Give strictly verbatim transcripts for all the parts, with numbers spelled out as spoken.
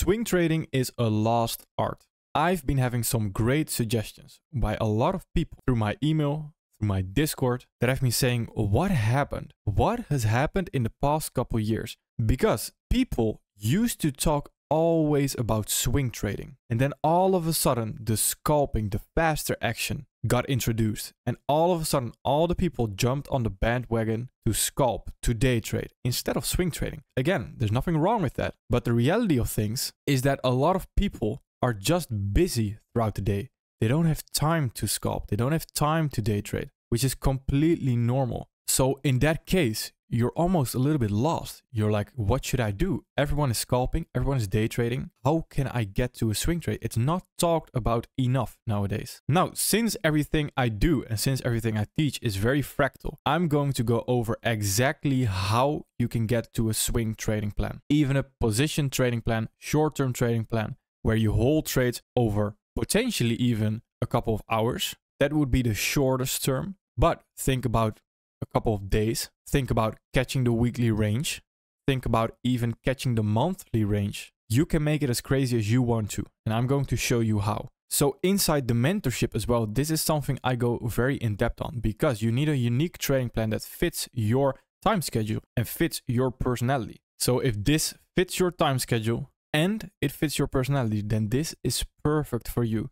Swing trading is a lost art. I've been having some great suggestions by a lot of people through my email, through my Discord, that have been saying, what happened? What has happened in the past couple years? Because people used to talk always about swing trading. And then all of a sudden, the scalping, the faster action got introduced. And all of a sudden, all the people jumped on the bandwagon to scalp, to day trade, instead of swing trading. Again, there's nothing wrong with that. But the reality of things is that a lot of people are just busy throughout the day. They don't have time to scalp. They don't have time to day trade, which is completely normal. So in that case, you're almost a little bit lost. You're like, what should I do? Everyone is scalping. Everyone is day trading. How can I get to a swing trade? It's not talked about enough nowadays. Now, since everything I do and since everything I teach is very fractal, I'm going to go over exactly how you can get to a swing trading plan, even a position trading plan, short-term trading plan, where you hold trades over potentially even a couple of hours. That would be the shortest term. But think about a couple of days. Think about catching the weekly range. Think about even catching the monthly range. You can make it as crazy as you want to, and I'm going to show you how. So inside the mentorship as well, this is something I go very in depth on, because you need a unique trading plan that fits your time schedule and fits your personality. So if this fits your time schedule and it fits your personality, then this is perfect for you.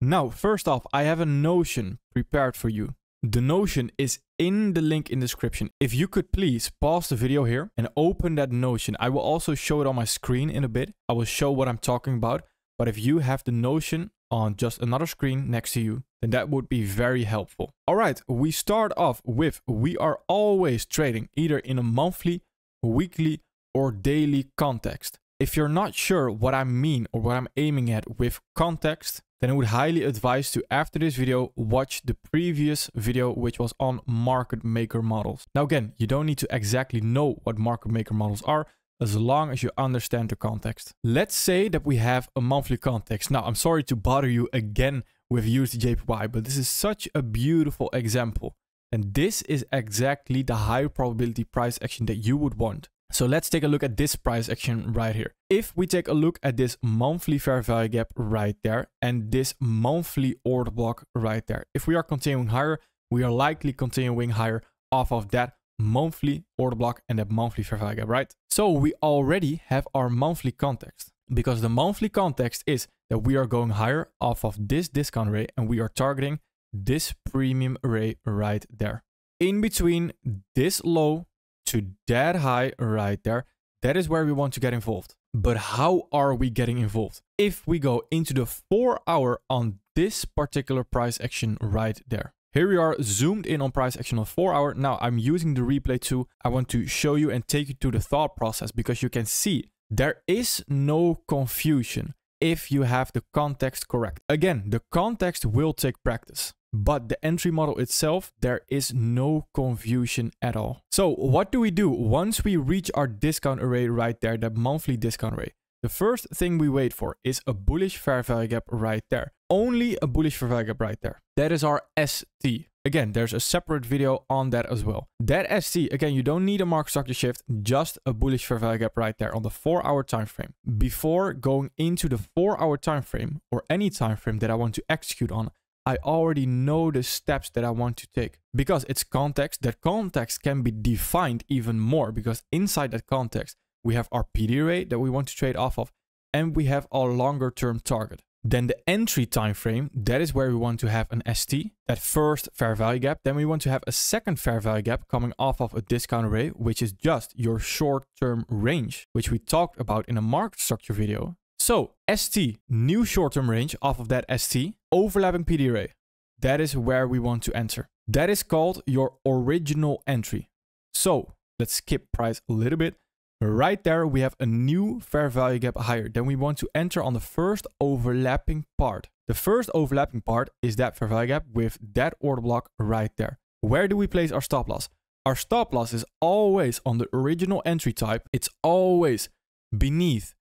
Now, first off, I have a notion prepared for you. The notion is in the link in the description. If you could please pause the video here and open that notion. I will also show it on my screen in a bit. I will show what I'm talking about. But if you have the notion on just another screen next to you, then that would be very helpful. All right, we start off with, we are always trading either in a monthly, weekly, or daily context. If you're not sure what I mean or what I'm aiming at with context, then I would highly advise to, after this video, watch the previous video, which was on market maker models. Now again, you don't need to exactly know what market maker models are, as long as you understand the context. Let's say that we have a monthly context. Now, I'm sorry to bother you again with U S D J P Y, but this is such a beautiful example. And this is exactly the high probability price action that you would want. So let's take a look at this price action right here. If we take a look at this monthly fair value gap right there and this monthly order block right there, if we are continuing higher, we are likely continuing higher off of that monthly order block and that monthly fair value gap, right? So we already have our monthly context, because the monthly context is that we are going higher off of this discount array and we are targeting this premium array right there. In between this low to that high right there, that is where we want to get involved. But how are we getting involved? If we go into the four hour on this particular price action right there. Here we are zoomed in on price action on four hour. Now I'm using the replay too. I want to show you and take you to the thought process, because you can see there is no confusion if you have the context correct. Again, the context will take practice. But the entry model itself, there is no confusion at all. So what do we do once we reach our discount array right there, that monthly discount array? The first thing we wait for is a bullish fair value gap right there. Only a bullish fair value gap right there. That is our S T. Again, there's a separate video on that as well. That S T, again, you don't need a market structure shift, just a bullish fair value gap right there on the four hour time frame. Before going into the four hour time frame or any time frame that I want to execute on, I already know the steps that I want to take, because it's context. That context can be defined even more, because inside that context, we have our P D rate that we want to trade off of, and we have our longer term target. Then the entry time frame, that is where we want to have an S T, that first fair value gap. Then we want to have a second fair value gap coming off of a discount array, which is just your short term range, which we talked about in a market structure video. So S T, new short-term range off of that S T, overlapping P D array. That is where we want to enter. That is called your original entry. So let's skip price a little bit. Right there, we have a new fair value gap higher. Then we want to enter on the first overlapping part. The first overlapping part is that fair value gap with that order block right there. Where do we place our stop loss? Our stop loss is always on the original entry type. It's always beneath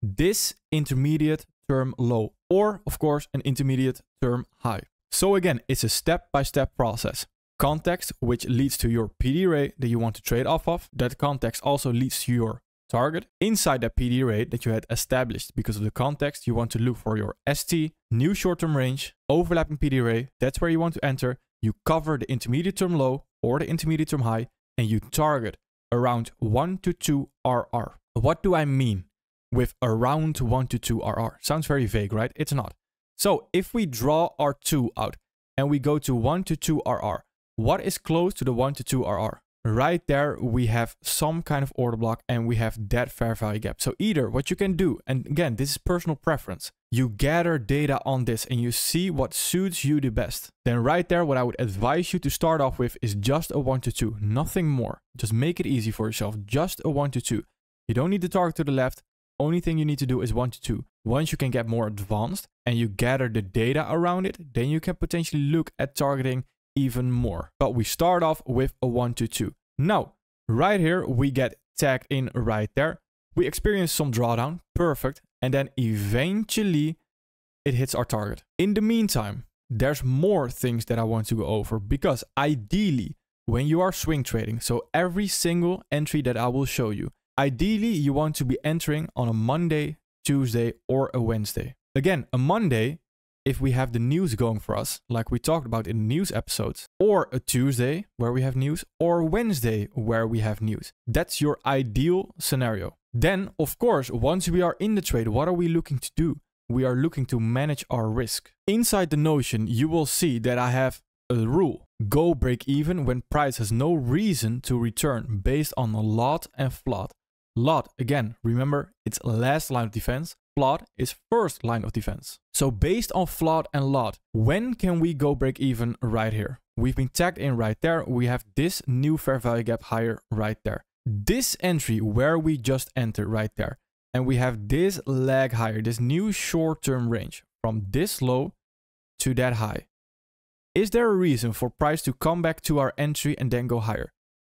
this intermediate term low, or of course an intermediate term high. So again, it's a step-by-step process. Context, which leads to your P D array that you want to trade off of. That context also leads to your target inside that P D rate that you had established. Because of the context, you want to look for your S T, new short-term range, overlapping P D rate. That's where you want to enter. You cover the intermediate term low or the intermediate term high, and you target around one to two R R. What do I mean with around one to two R R? Sounds very vague, right? It's not. So if we draw our two out and we go to one to two R R, what is close to the one to two R R? Right there, we have some kind of order block and we have that fair value gap. So either what you can do, and again, this is personal preference, you gather data on this and you see what suits you the best. Then right there, what I would advise you to start off with is just a one to two, nothing more. Just make it easy for yourself, just a one to two. You don't need to target to the left. Only thing you need to do is one to two. Once you can get more advanced and you gather the data around it, then you can potentially look at targeting even more. But we start off with a one to two. Now, right here, we get tagged in right there. We experience some drawdown, perfect. And then eventually it hits our target. In the meantime, there's more things that I want to go over, because ideally when you are swing trading, so every single entry that I will show you, ideally you want to be entering on a Monday, Tuesday, or a Wednesday. Again, a Monday, if we have the news going for us, like we talked about in news episodes, or a Tuesday where we have news, or Wednesday where we have news. That's your ideal scenario. Then, of course, once we are in the trade, what are we looking to do? We are looking to manage our risk. Inside the Notion, you will see that I have a rule. Go break even when price has no reason to return, based on a lot and flood. Lot, again, remember, it's last line of defense. Flood is first line of defense. So based on flood and lot, when can we go break even right here? We've been tagged in right there. We have this new fair value gap higher right there. This entry where we just entered right there, and we have this lag higher, this new short-term range from this low to that high. Is there a reason for price to come back to our entry and then go higher?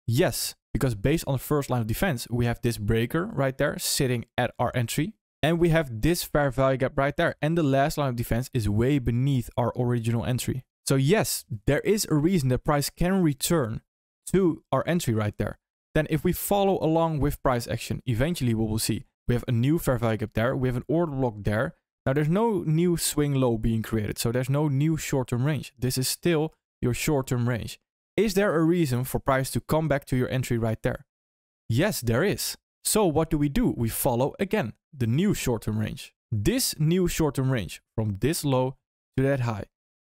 Yes, because based on the first line of defense, we have this breaker right there sitting at our entry, and we have this fair value gap right there, and the last line of defense is way beneath our original entry. So yes, there is a reason that price can return to our entry right there. Then if we follow along with price action, eventually we will see we have a new fair value gap there, we have an order block there. Now there's no new swing low being created, so there's no new short-term range. This is still your short-term range. Is there a reason for price to come back to your entry right there? Yes, there is. So what do we do? We follow again the new short-term range. This new short-term range from this low to that high.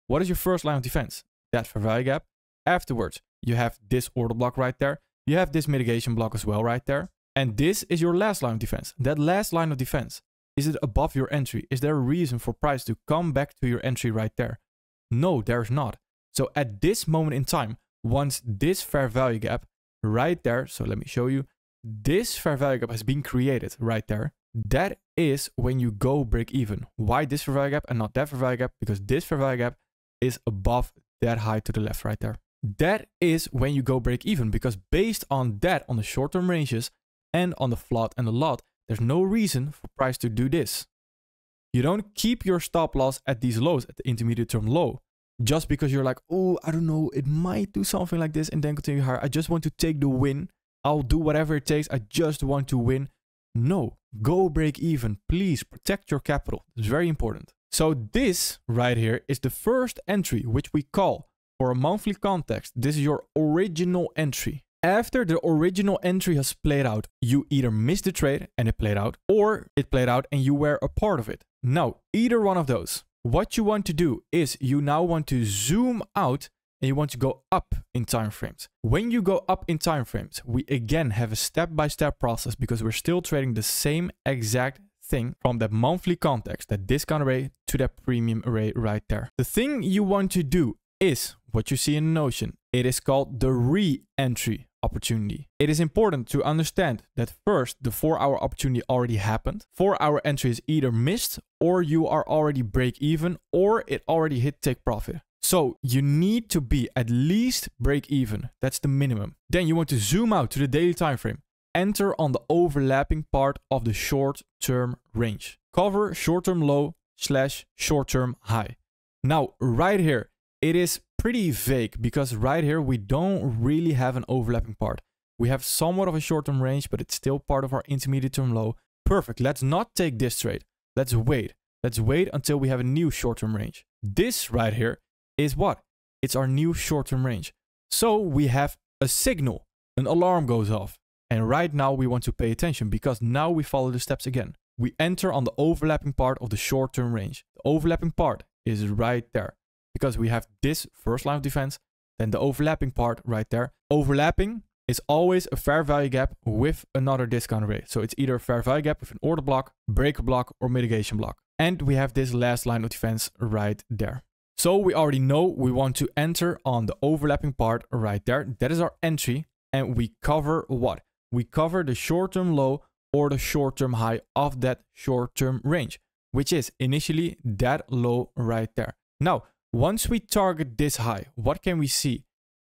What is your first line of defense? That fair value gap. Afterwards, you have this order block right there. You have this mitigation block as well right there. And this is your last line of defense. That last line of defense, is it above your entry? Is there a reason for price to come back to your entry right there? No, there's not. So at this moment in time, once this fair value gap right there, so let me show you, this fair value gap has been created right there. That is when you go break even. Why this fair value gap and not that fair value gap? Because this fair value gap is above that high to the left right there. That is when you go break even, because based on that, on the short-term ranges and on the flood and the lot, there's no reason for price to do this. You don't keep your stop loss at these lows, at the intermediate term low, just because you're like, oh, I don't know, it might do something like this and then continue higher. I just want to take the win. I'll do whatever it takes. I just want to win. No, go break even. Please protect your capital. It's very important. So this right here is the first entry, which we call, for a monthly context, this is your original entry. After the original entry has played out, you either missed the trade and it played out, or it played out and you were a part of it. Now, either one of those, what you want to do is you now want to zoom out and you want to go up in time frames. When you go up in time frames, we again have a step-by-step process, because we're still trading the same exact thing from that monthly context, that discount array to that premium array right there. The thing you want to do is what you see in Notion. It is called the re-entry opportunity. It is important to understand that first, the four hour opportunity already happened. Four hour entry is either missed, or you are already break even, or it already hit take profit. So you need to be at least break even. That's the minimum. Then you want to zoom out to the daily time frame. Enter on the overlapping part of the short term range. Cover short term low slash short term high. Now right here, it is pretty vague, because right here we don't really have an overlapping part. We have somewhat of a short-term range, but it's still part of our intermediate-term low. Perfect. Let's not take this trade. Let's wait. Let's wait until we have a new short-term range. This right here is what? It's our new short-term range. So we have a signal. An alarm goes off. And right now we want to pay attention because now we follow the steps again. We enter on the overlapping part of the short-term range. The overlapping part is right there because we have this first line of defense, then the overlapping part right there. Overlapping is always a fair value gap with another discount rate. So it's either a fair value gap with an order block, breaker block, or mitigation block. And we have this last line of defense right there. So we already know we want to enter on the overlapping part right there. That is our entry. And we cover what? We cover the short-term low or the short-term high of that short-term range, which is initially that low right there. Now, once we target this high, what can we see?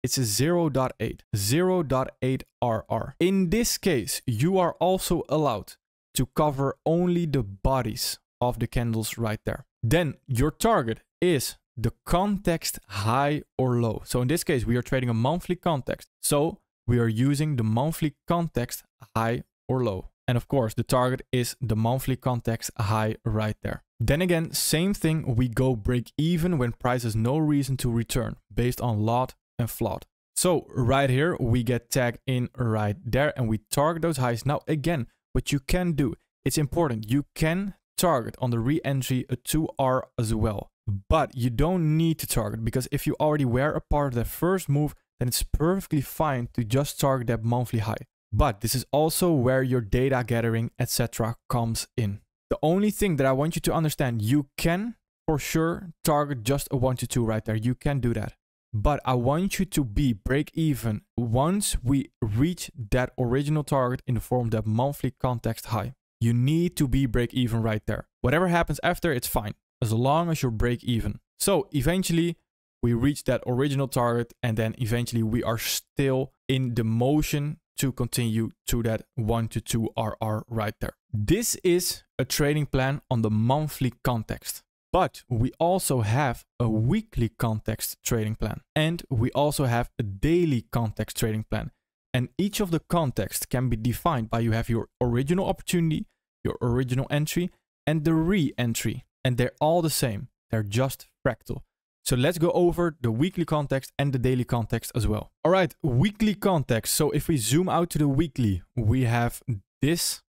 It's a zero point eight, zero point eight R R. In this case, you are also allowed to cover only the bodies of the candles right there. Then your target is the context high or low. So in this case, we are trading a monthly context. So we are using the monthly context high or low. And of course, the target is the monthly context high right there. Then again, same thing, we go break even when price has no reason to return based on lot and flood. So right here, we get tagged in right there and we target those highs. Now again, what you can do, it's important, you can target on the re-entry a two R as well. But you don't need to target because if you already were a part of that first move, then it's perfectly fine to just target that monthly high. But this is also where your data gathering, et cetera comes in. The only thing that I want you to understand, you can for sure target just a one to two right there. You can do that. But I want you to be break even once we reach that original target in the form of that monthly context high. You need to be break even right there. Whatever happens after, it's fine, as long as you're break even. So eventually, we reach that original target and then eventually we are still in the motion to continue to that one to two R R right there. This is a trading plan on the monthly context, but we also have a weekly context trading plan and we also have a daily context trading plan. And each of the contexts can be defined by you have your original opportunity, your original entry and the re-entry, and they're all the same. They're just fractal. So let's go over the weekly context and the daily context as well. All right, weekly context. So if we zoom out to the weekly, we have this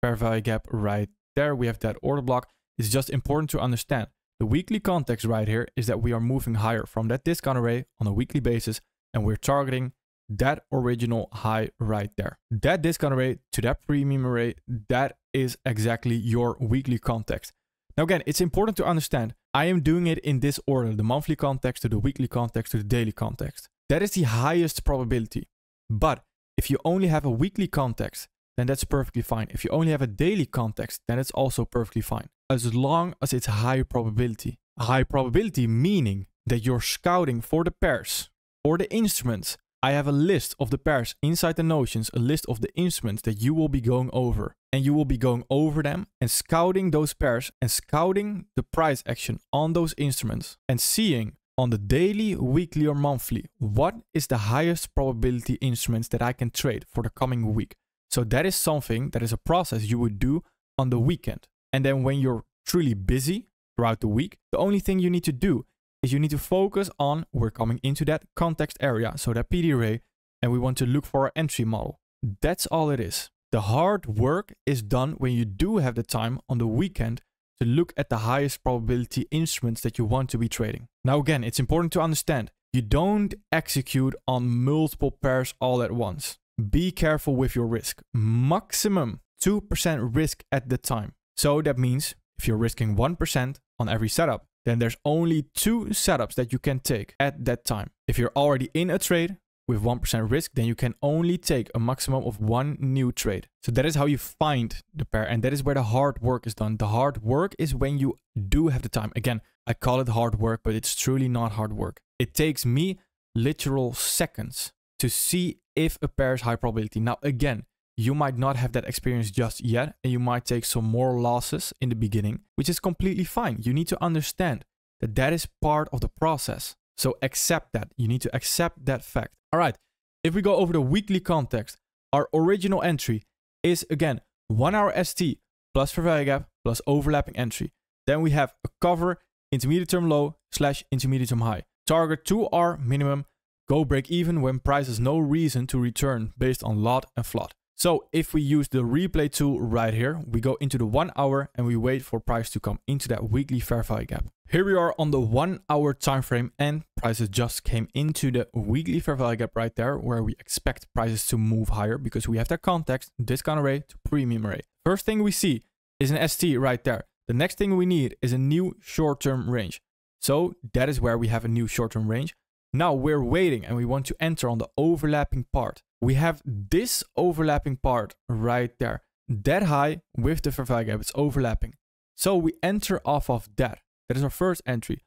fair value gap right there. We have that order block. It's just important to understand. The weekly context right here is that we are moving higher from that discount array on a weekly basis, and we're targeting that original high right there. That discount array to that premium array, that is exactly your weekly context. Now again, it's important to understand, I am doing it in this order, the monthly context to the weekly context to the daily context. That is the highest probability. But if you only have a weekly context, then that's perfectly fine. If you only have a daily context, then it's also perfectly fine, as long as it's high probability. High probability meaning that you're scouting for the pairs or the instruments. I have a list of the pairs inside the notions, a list of the instruments that you will be going over. And you will be going over them and scouting those pairs and scouting the price action on those instruments and seeing on the daily, weekly or monthly, what is the highest probability instruments that I can trade for the coming week. So that is something that is a process you would do on the weekend. And then when you're truly busy throughout the week, the only thing you need to do is you need to focus on, we're coming into that context area, so that P D array, and we want to look for our entry model. That's all it is. The hard work is done when you do have the time on the weekend to look at the highest probability instruments that you want to be trading. Now again, it's important to understand, you don't execute on multiple pairs all at once. Be careful with your risk. Maximum two percent risk at the time. So that means if you're risking one percent on every setup, then there's only two setups that you can take at that time. If you're already in a trade with one percent risk, then you can only take a maximum of one new trade. So that is how you find the pair, and that is where the hard work is done. The hard work is when you do have the time. Again, I call it hard work, but it's truly not hard work. It takes me literal seconds to see if a pair is high probability. Now again, you might not have that experience just yet, and you might take some more losses in the beginning, which is completely fine. You need to understand that that is part of the process. So accept that. You need to accept that fact. All right. If we go over the weekly context, our original entry is again one hour S T plus fair value gap plus overlapping entry. Then we have a cover, intermediate term low slash intermediate term high. Target two R minimum, go break even when price has no reason to return based on lot and flood. So if we use the replay tool right here, we go into the one hour and we wait for price to come into that weekly fair value gap. Here we are on the one hour time frame and prices just came into the weekly fair value gap right there, where we expect prices to move higher because we have that context, discount rate to premium rate. First thing we see is an S T right there. The next thing we need is a new short-term range. So that is where we have a new short-term range. Now we're waiting and we want to enter on the overlapping part. We have this overlapping part right there. That high with the fair value gap, it's overlapping. So we enter off of that. That is our first entry.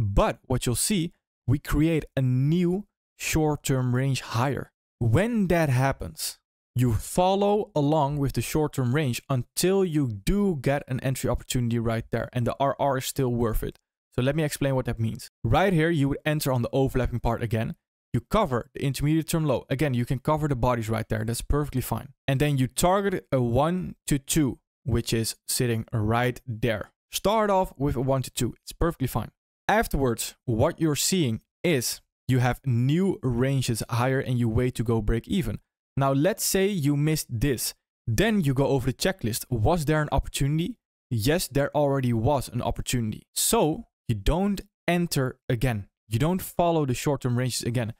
But what you'll see, we create a new short-term range higher. When that happens, you follow along with the short-term range until you do get an entry opportunity right there. And the R R is still worth it. So let me explain what that means. Right here, you would enter on the overlapping part again. You cover the intermediate term low. Again, you can cover the bodies right there. That's perfectly fine. And then you target a one to two, which is sitting right there. Start off with a one to two. It's perfectly fine. Afterwards, what you're seeing is you have new ranges higher and you wait to go break even. Now, let's say you missed this. Then you go over the checklist. Was there an opportunity? Yes, there already was an opportunity. So you don't enter again. You don't follow the short-term ranges again.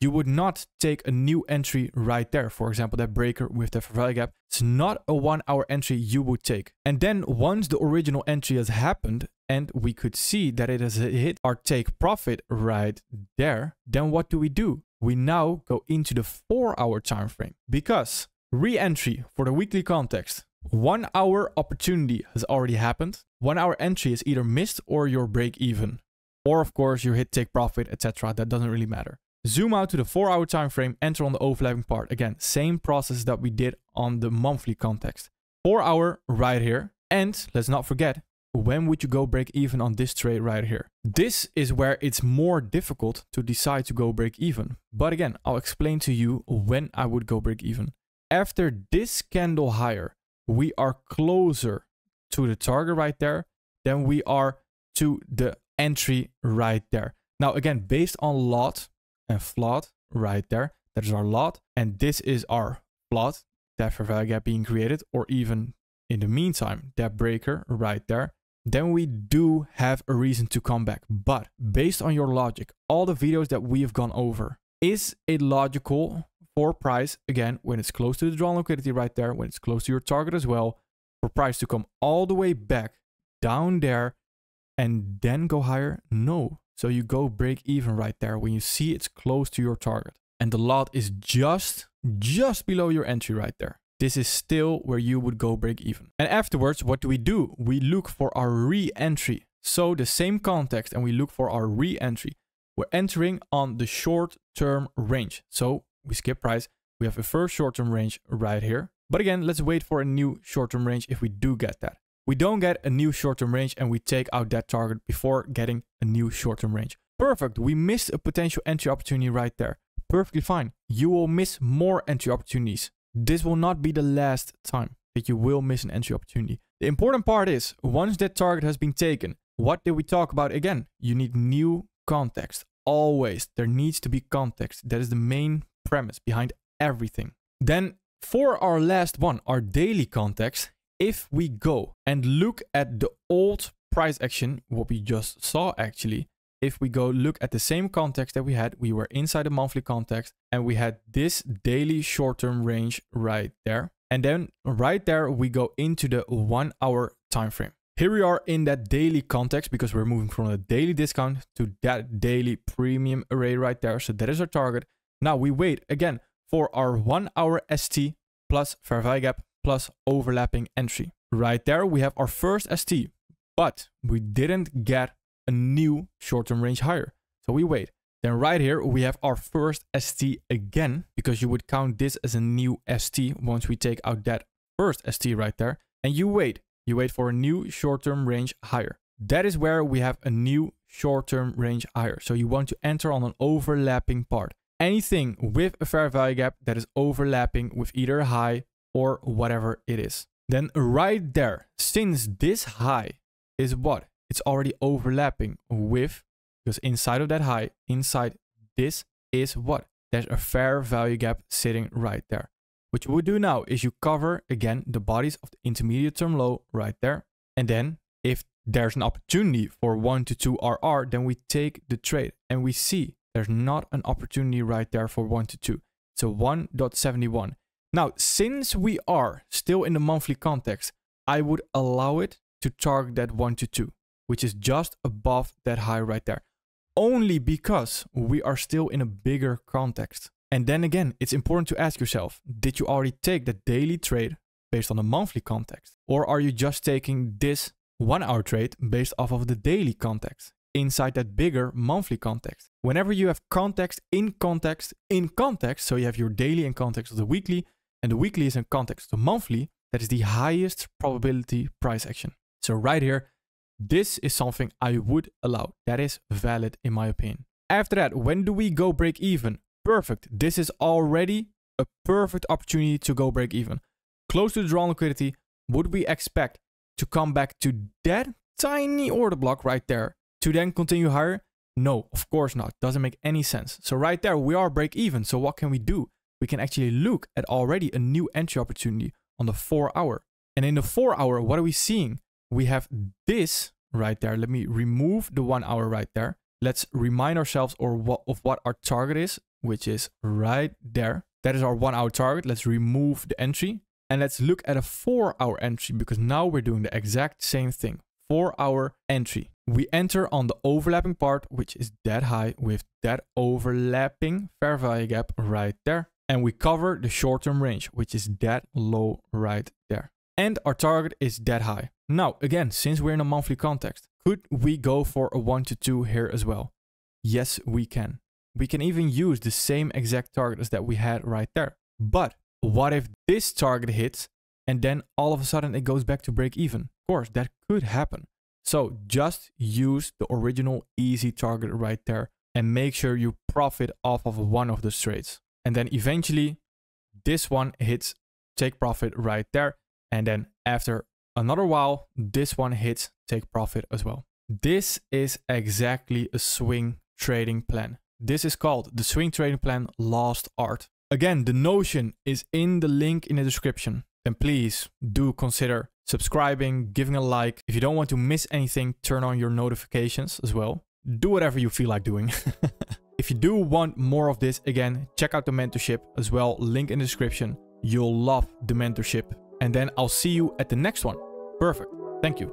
You would not take a new entry right there. For example, that breaker with the fair value gap. It's not a one-hour entry you would take. And then once the original entry has happened and we could see that it has hit our take profit right there, then what do we do? We now go into the four-hour time frame because re-entry for the weekly context. One-hour opportunity has already happened. One-hour entry is either missed or your break-even. Or of course you hit take profit, et cetera. That doesn't really matter. Zoom out to the four hour time frame, enter on the overlapping part. Again, same process that we did on the monthly context. Four hour right here. And let's not forget, when would you go break even on this trade right here? This is where it's more difficult to decide to go break even. But again, I'll explain to you when I would go break even. After this candle higher, we are closer to the target right there than we are to the entry right there. Now again, based on lot and flood right there, that is our lot and this is our flood, that fair value gap being created, or even in the meantime that breaker right there, then we do have a reason to come back. But based on your logic, all the videos that we have gone over, is it logical for price, again, when it's close to the drawn liquidity right there, when it's close to your target as well, for price to come all the way back down there and then go higher? No. So you go break even right there when you see it's close to your target. And the lot is just, just below your entry right there. This is still where you would go break even. And afterwards, what do we do? We look for our re-entry. So the same context and we look for our re-entry. We're entering on the short-term range. So we skip price. We have a first short-term range right here. But again, let's wait for a new short-term range if we do get that. We don't get a new short-term range and we take out that target before getting a new short-term range. Perfect. We missed a potential entry opportunity right there. Perfectly fine. You will miss more entry opportunities. This will not be the last time that you will miss an entry opportunity. The important part is, once that target has been taken, what did we talk about again? You need new context. Always. There needs to be context. That is the main premise behind everything. Then for our last one, our daily context, if we go and look at the old price action, what we just saw actually, if we go look at the same context that we had, we were inside the monthly context and we had this daily short-term range right there. And then right there, we go into the one hour time frame. Here we are in that daily context because we're moving from the daily discount to that daily premium array right there. So that is our target. Now we wait again for our one hour S T plus fair value gap plus overlapping entry. Right there, we have our first S T, but we didn't get a new short-term range higher. So we wait. Then right here, we have our first S T again, because you would count this as a new S T once we take out that first S T right there. And you wait. You wait for a new short-term range higher. That is where we have a new short-term range higher. So you want to enter on an overlapping part. anything with a fair value gap that is overlapping with either high or whatever it is. Then right there, since this high is what? It's already overlapping with, because inside of that high, inside this is what? There's a fair value gap sitting right there. What you would do now is you cover again the bodies of the intermediate term low right there. And then if there's an opportunity for one to two R R, then we take the trade and we see there's not an opportunity right there for one to two. So one point seven one. Now, since we are still in the monthly context, I would allow it to target that one to two, which is just above that high right there. Only because we are still in a bigger context. And then again, it's important to ask yourself, did you already take the daily trade based on the monthly context? Or are you just taking this one hour trade based off of the daily context inside that bigger monthly context? Whenever you have context in context in context, so you have your daily in context of the weekly, and the weekly is in context of the monthly, that is the highest probability price action. So right here, this is something I would allow. That is valid in my opinion. After that, when do we go break even? Perfect. This is already a perfect opportunity to go break even. Close to the drawn liquidity, would we expect to come back to that tiny order block right there to then continue higher? No, of course not. Doesn't make any sense. So right there, we are break even. So what can we do? We can actually look at already a new entry opportunity on the four hour. And in the four hour, what are we seeing? We have this right there. Let me remove the one hour right there. Let's remind ourselves or what, of what our target is, which is right there. That is our one hour target. Let's remove the entry and let's look at a four hour entry, because now we're doing the exact same thing. Four hour entry. We enter on the overlapping part, which is that high with that overlapping fair value gap right there. And we cover the short term range, which is that low right there. And our target is that high. Now, again, since we're in a monthly context, could we go for a one to two here as well? Yes, we can. We can even use the same exact target as that we had right there. But what if this target hits and then all of a sudden it goes back to break even? Of course, that could happen. So just use the original easy target right there and make sure you profit off of one of the trades. And then eventually this one hits, take profit right there. And then after another while, this one hits, take profit as well. This is exactly a swing trading plan. This is called the swing trading plan lost art. Again, the notion is in the link in the description. Then please do consider subscribing, giving a like. If you don't want to miss anything, turn on your notifications as well. Do whatever you feel like doing. If you do want more of this, again, check out the mentorship as well. Link in the description. You'll love the mentorship. And then I'll see you at the next one. Perfect. Thank you.